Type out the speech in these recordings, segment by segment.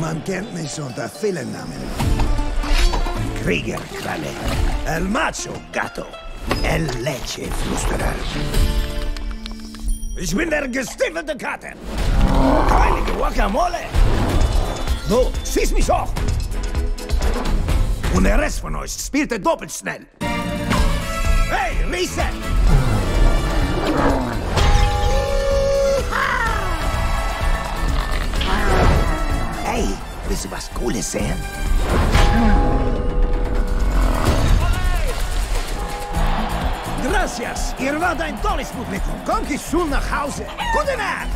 Man kennt mich unter vielen Namen. Kriegerkralle, El Macho Gato, El Leche Flüsterer. Ich bin der gestiefelte Kater. Heilige Guacamole! So, schieß mich hoch! Und der Rest von euch spielte doppelt schnell. Hey, Riese! Hey, willst du was Cooles sehen? Gracias, ihr wart ein tolles Publikum. Kommt schon nach Hause. Gute Nacht!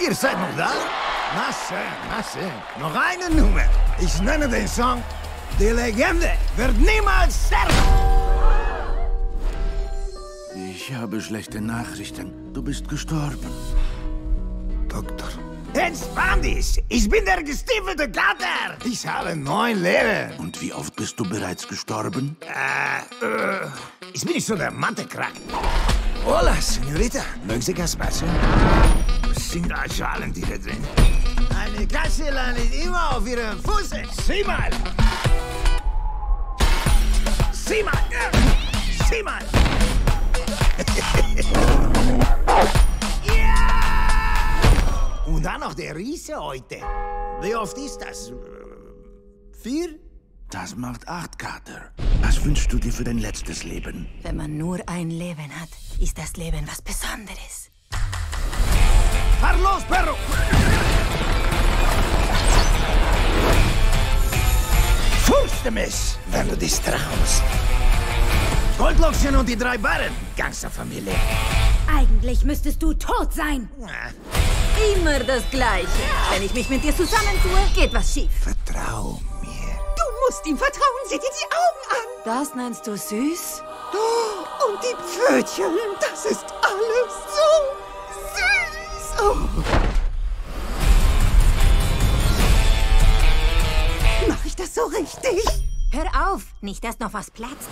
Ihr seid noch da? Na schön, na schön. Noch eine Nummer. Ich nenne den Song Die Legende wird niemals sterben. Ich habe schlechte Nachrichten. Du bist gestorben. Doktor. Entspann dich! Ich bin der gestiefelte Kater! Ich habe 9 Leben! Und wie oft bist du bereits gestorben? Ich bin nicht so der Mathe-Krack. Hola, Senorita. Mögen Sie Gaspacho? Sind da Schalentiere drin? Eine Katze landet immer auf ihrem Fuß. Sieh mal! Sieh mal! Sieh mal! Und dann noch der Riese heute. Wie oft ist das? 4? Das macht 8, Kater. Was wünschst du dir für dein letztes Leben? Wenn man nur ein Leben hat, ist das Leben was Besonderes. Fahr los, Perro! Furchte mich, wenn du dich traust. Goldlockchen und die 3 Barren, Gangsterfamilie. Eigentlich müsstest du tot sein. Immer das Gleiche. Wenn ich mich mit dir zusammentue, geht was schief. Vertrau mir. Du musst ihm vertrauen. Sieh dir die Augen an. Das nennst du süß? Oh, und die Pfötchen. Das ist alles so süß. Oh. Mach ich das so richtig? Hör auf, nicht, dass noch was platzt.